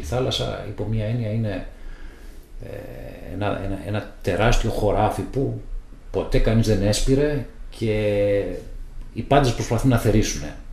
Η θάλασσα, υπό μία έννοια, είναι ένα τεράστιο χωράφι που ποτέ κανείς δεν έσπηρε και οι πάντες προσπαθούν να θερήσουν.